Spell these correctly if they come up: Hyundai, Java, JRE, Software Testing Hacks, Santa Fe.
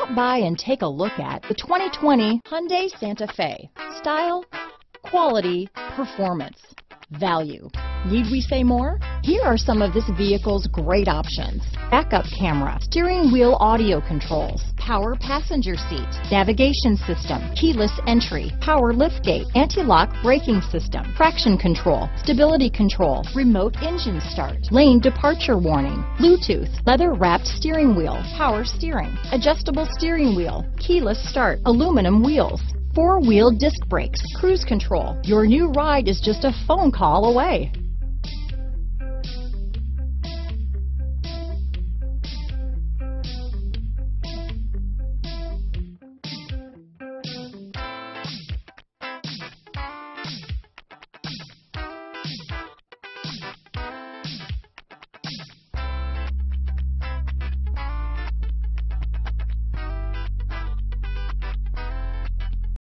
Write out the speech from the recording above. Stop by and take a look at the 2020 Hyundai Santa Fe. Style, quality, performance, value. Need we say more? Here are some of this vehicle's great options: backup camera, steering wheel audio controls, power passenger seat, navigation system, keyless entry, power liftgate, anti-lock braking system, traction control, stability control, remote engine start, lane departure warning, Bluetooth, leather-wrapped steering wheel, power steering, adjustable steering wheel, keyless start, aluminum wheels, four-wheel disc brakes, cruise control. Your new ride is just a phone call away.